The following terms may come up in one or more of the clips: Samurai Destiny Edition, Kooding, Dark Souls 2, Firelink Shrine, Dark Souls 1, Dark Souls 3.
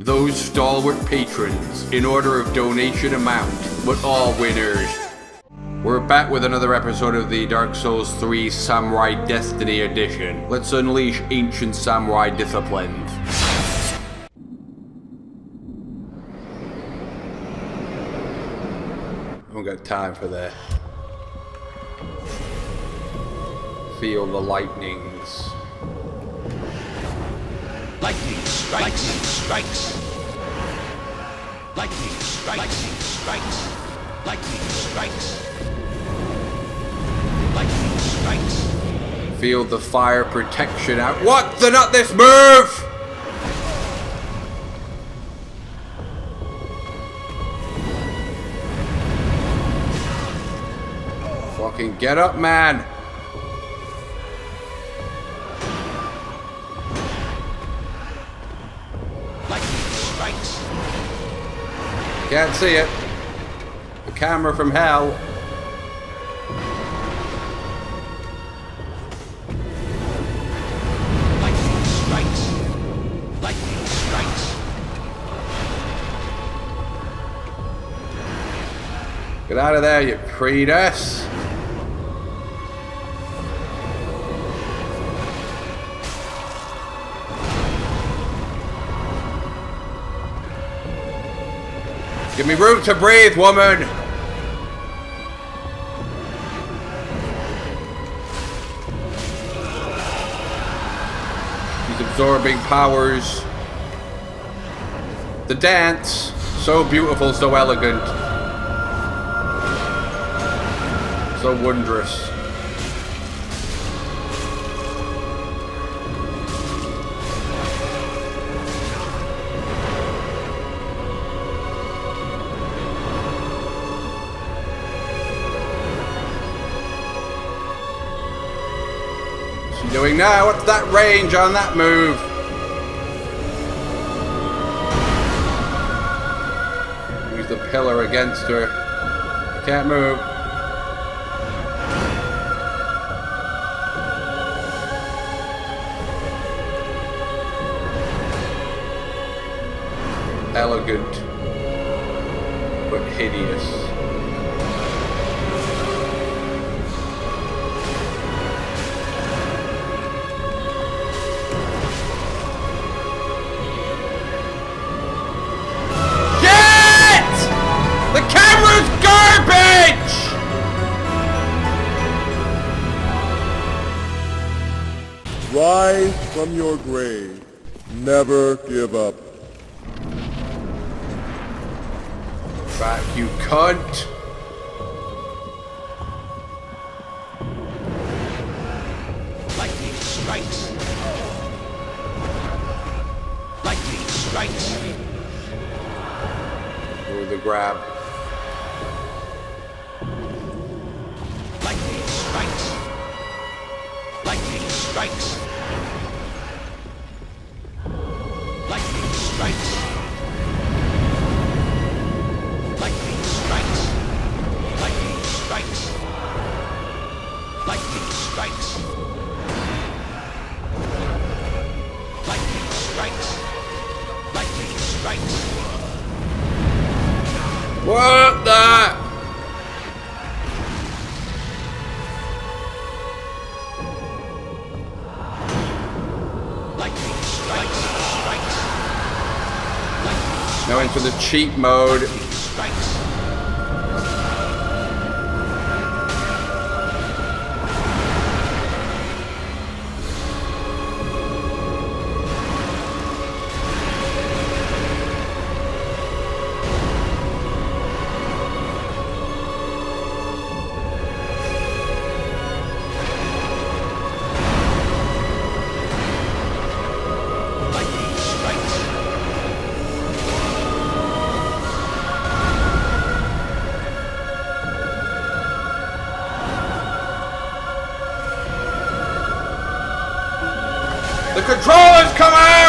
Those stalwart patrons, in order of donation amount, but all winners. We're back with another episode of the Dark Souls 3 Samurai Destiny Edition. Let's unleash ancient samurai disciplines. I don't got time for that. Feel the lightnings. Lightning strikes, strikes. Lightning strikes, strikes. Lightning strikes. Lightning strikes. Feel the fire protection out. What? They're not this move! Fucking get up, man! Can't see it. The camera from hell. Lightning strikes. Lightning strikes. Get out of there, you cretus. Give me room to breathe, woman! She's absorbing powers. The dance, so beautiful, so elegant, so wondrous. Doing now? What's that range on that move? Use the pillar against her. Can't move. Elegant, but hideous. Rise from your grave. Never give up. Back, you cunt! Lightning strikes. Lightning strikes. Ooh, the grab. Lightning strikes. Lightning strikes. Lightning strikes. Lightning strikes. Lightning strikes. Lightning strikes. Lightning strikes. Lightning strikes. What the? Now into the cheat mode. The controllers come out!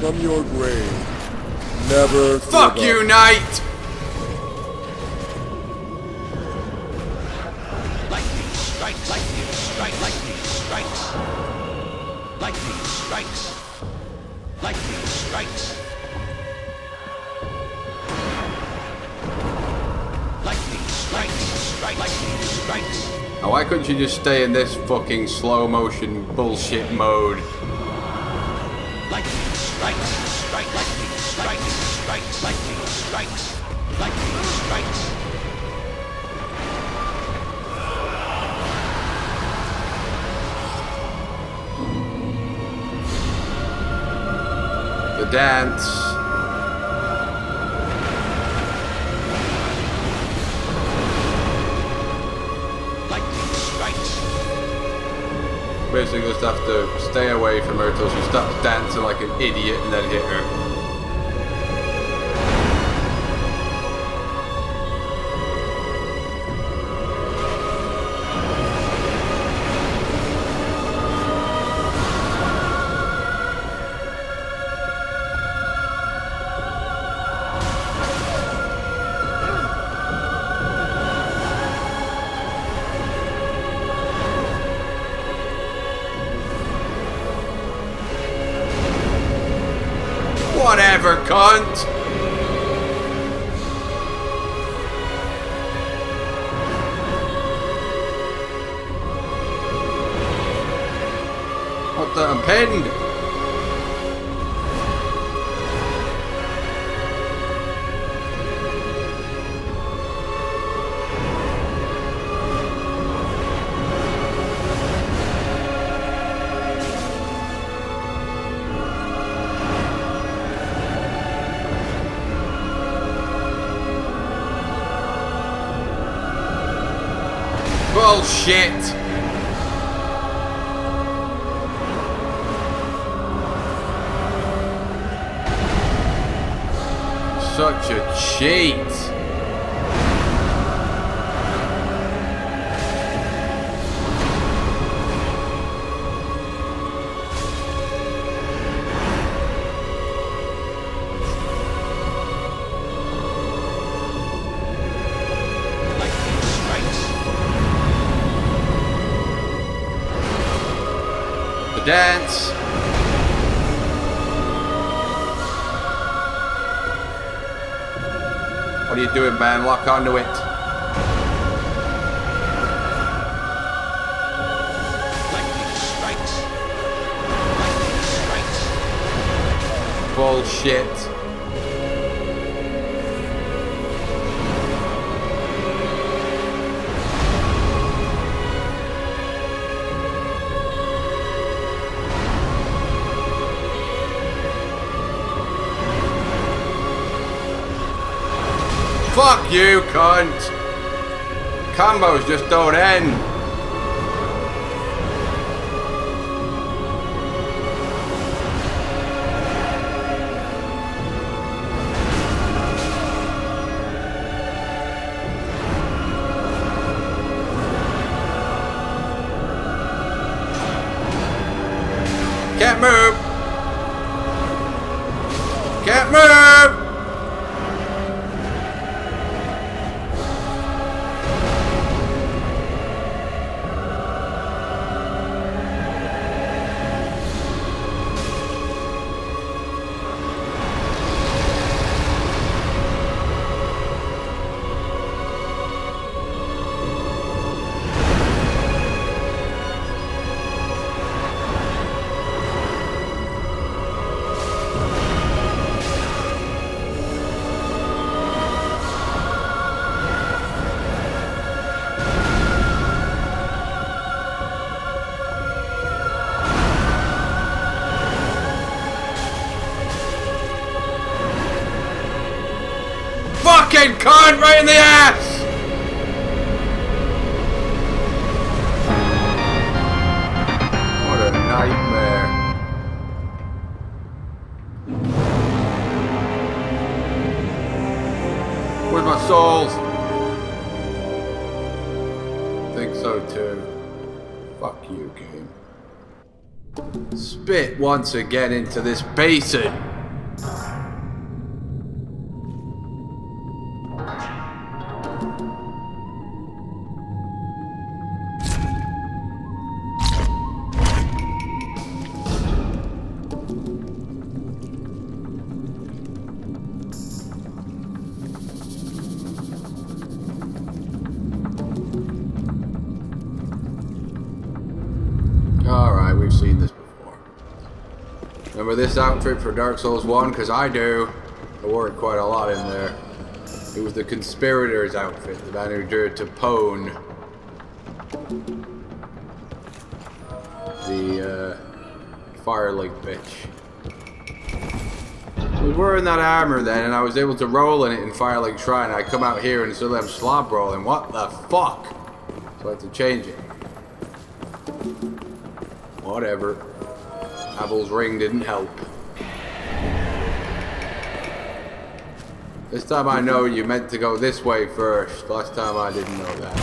from your grave. Never. Fuck you, Knight! Lightning strikes, lightning strikes, lightning strikes. Lightning strikes. Lightning strikes. Lightning strikes, strike, lightning strikes. Now why couldn't you just stay in this fucking slow motion bullshit mode? Lightning strikes, strike, lightning strikes, strikes, lightning strikes, lightning strikes. The dance. Basically, just have to stay away from her till she stops dancing like an idiot and then hit her. Whatever, cunt! What the? I'm pinned! Bullshit! Such a cheat! Dance. What are you doing, man? Lock onto it. Lightning strikes. Lightning strikes. Bullshit. Fuck you, cunt! Combos just don't end! Can't move! Can't move! Fucking cunt right in the ass! What a nightmare. Where's my souls? I think so too. Fuck you, game. Spit once again into this basin. This outfit for Dark Souls 1, because I do. I wore it quite a lot in there. It was the Conspirator's outfit that I endured to Pone. The Firelink bitch. I was wearing that armor then, and I was able to roll in it in Firelink Shrine. I come out here and still have slob rolling. What the fuck? So I had to change it. Whatever. Abel's ring didn't help. This time I know you meant to go this way first. Last time I didn't know that.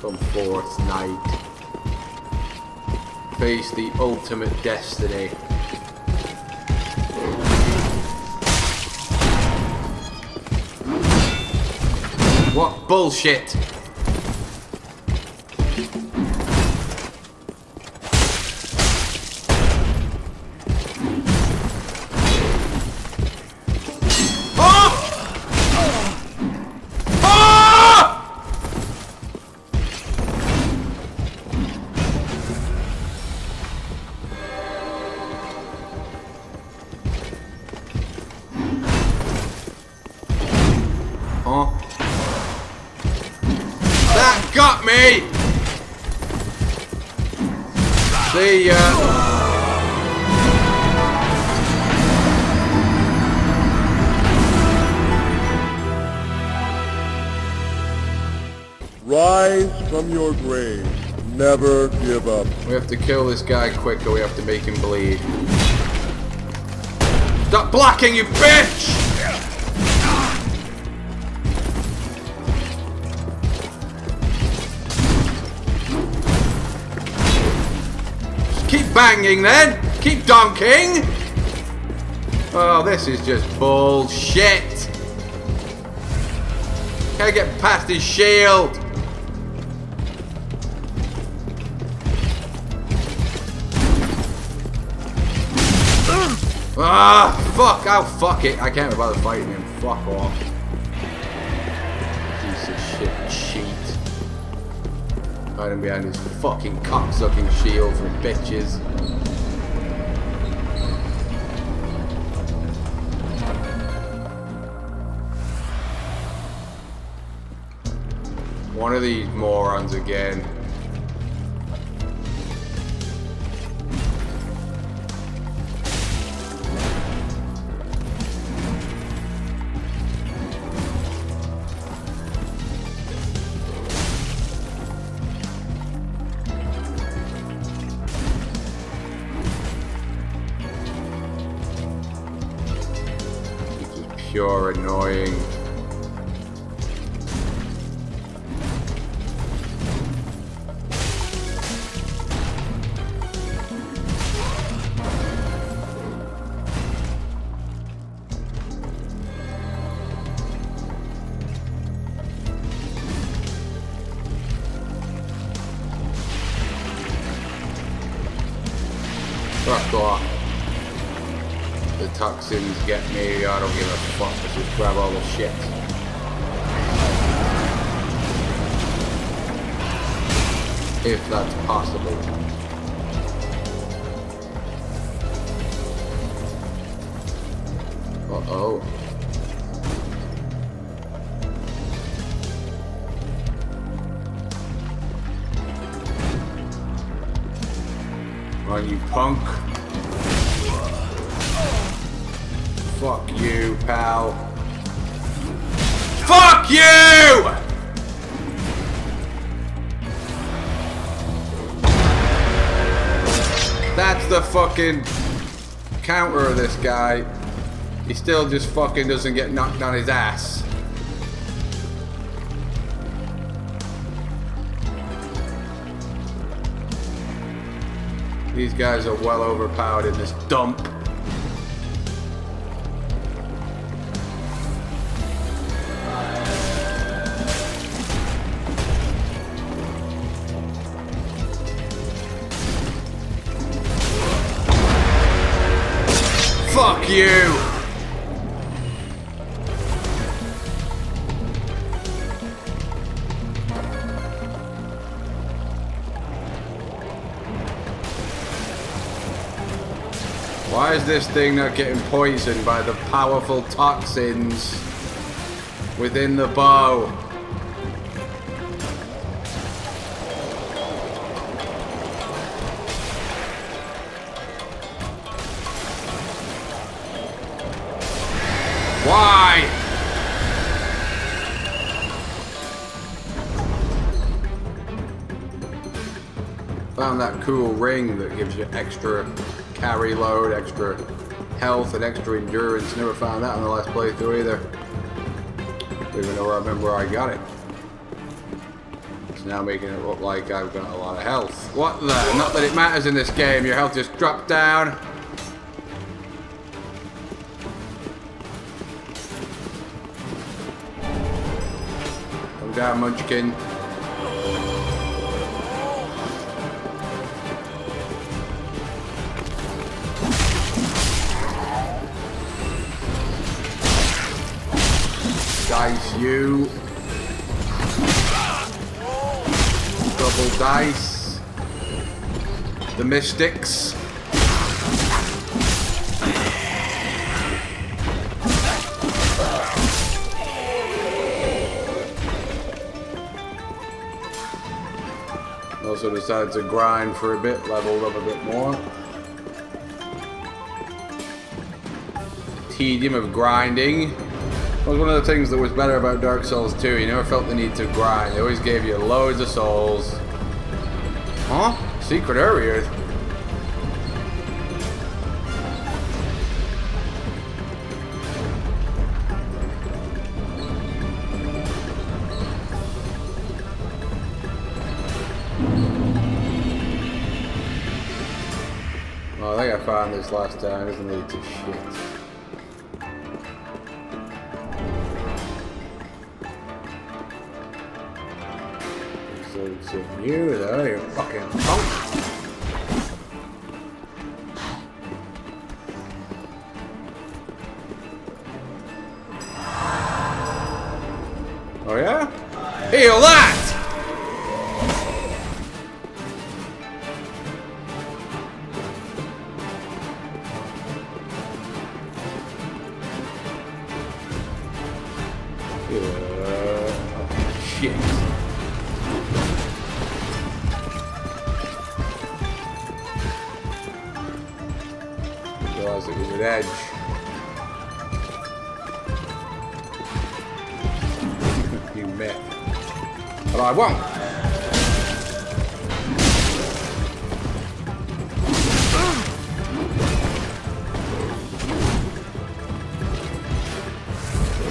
Come forth, knight. Face the ultimate destiny. What bullshit! Never give up. We have to kill this guy quick or we have to make him bleed. Stop blocking, you bitch! Just keep banging then! Keep donking! Oh, this is just bullshit! Can't get past his shield! Ah, fuck! Oh, fuck it! I can't be bothered fighting him. Fuck off. Piece of shit cheat. Hiding behind his fucking cocksucking shield from bitches. One of these morons again. You're annoying. Fuck off. The toxins get me, I don't give a fuck, let's just grab all the shit. If that's possible. Uh-oh. Come on, you punk. Fuck you, pal. Fuck you! That's the fucking counter of this guy. He still just fucking doesn't get knocked on his ass. These guys are well overpowered in this dump. Fuck you! Why is this thing not getting poisoned by the powerful toxins within the bow? Why? Found that cool ring that gives you extra carry load, extra health, and extra endurance. Never found that on the last playthrough either. Even though I remember I got it. It's now making it look like I've got a lot of health. What the? Not that it matters in this game. Your health just dropped down. Come down, Munchkin. Dice you. Double dice. The mystics. Also decided to grind for a bit, leveled up a bit more. Tedium of grinding. That was one of the things that was better about Dark Souls 2. You never felt the need to grind. They always gave you loads of souls. Huh? Secret area. Well, I think I found this last time. It doesn't lead to shit. You though, you fucking punk. Oh yeah? Heal that! Oh, shit. It was an edge. You met. But I won't.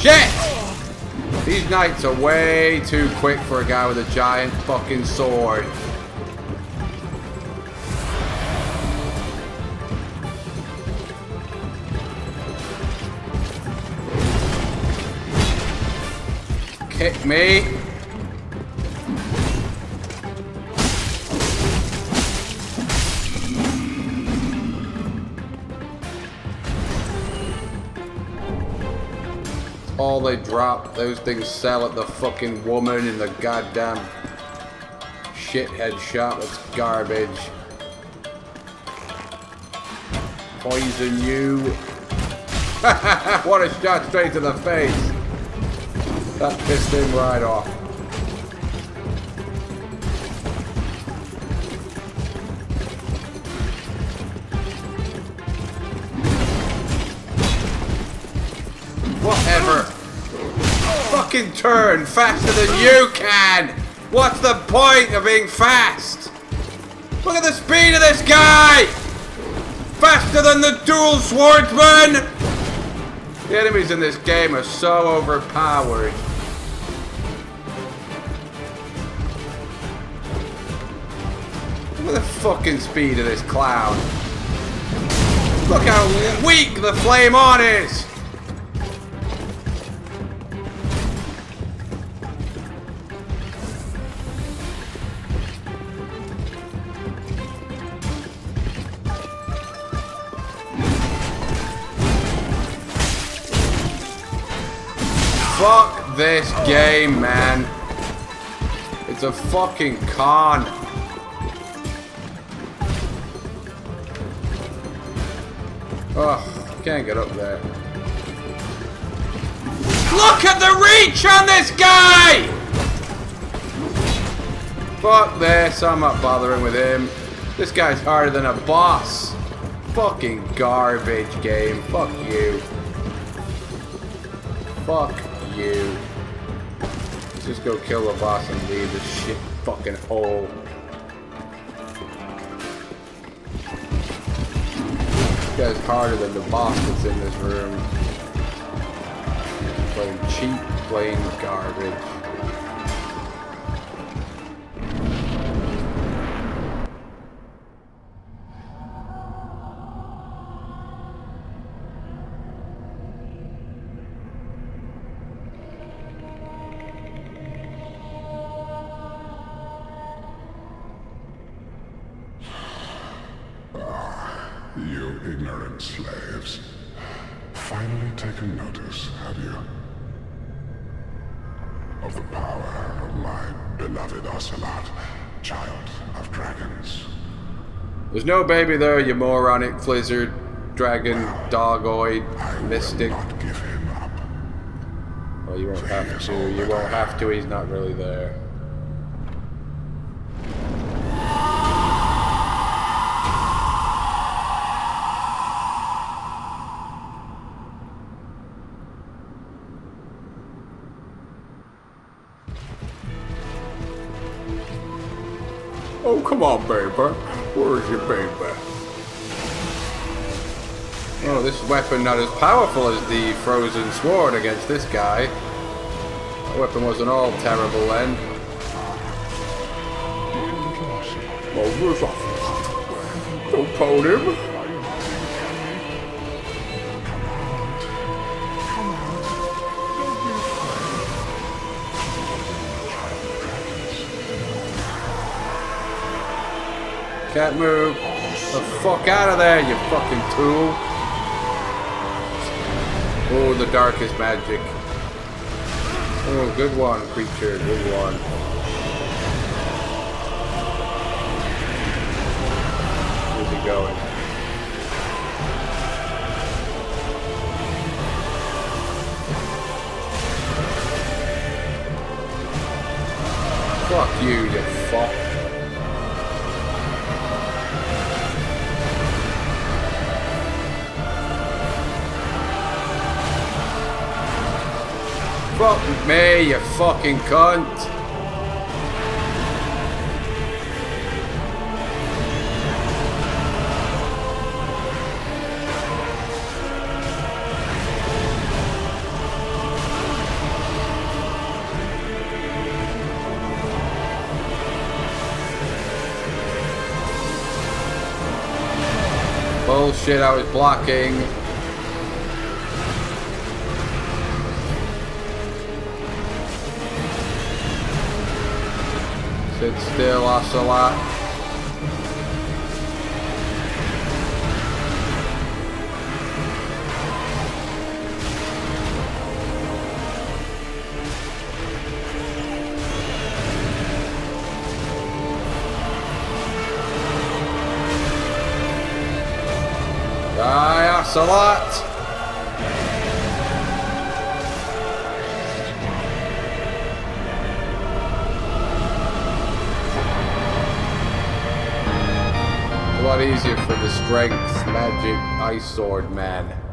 Shit! These knights are way too quick for a guy with a giant fucking sword. Hit me. All they drop, those things sell at the fucking woman in the goddamn shithead shop. It's garbage. Poison you. What a shot straight to the face. That pissed him right off. Whatever. Fucking turn faster than you can. What's the point of being fast? Look at the speed of this guy. Faster than the dual swordsman. The enemies in this game are so overpowered. Look at the fucking speed of this clown. Look how weak the flame on is! Fuck this game, man. It's a fucking con. Oh, can't get up there. Look at the reach on this guy! Fuck this, I'm not bothering with him. This guy's harder than a boss. Fucking garbage game. Fuck you. Fuck you. Let's just go kill the boss and leave this shit fucking hole. This guy's harder than the boss that's in this room. Playing cheap, playing garbage. You ignorant slaves. Finally taken notice, have you? Of the power of my beloved Ocelot, child of dragons. There's no baby there, you moronic lizard, dragon, well, dogoid, mystic. I will not give him up. Well, you won't have to. You won't have to. He's not really there. Oh, come on, baby. Where is your baby? Oh, this weapon not as powerful as the frozen sword against this guy. That weapon wasn't all terrible then. Oh, where's off? Don't pound him. Can't move. The fuck out of there, you fucking tool. Oh, the darkest magic. Oh, good one, creature. Good one. Where's he going? Fuck you, you fuck. Fuck me, you fucking cunt! Bullshit, I was blocking. Sit still, Ocelot. Die, Ocelot! Easier for the strength magic ice sword man.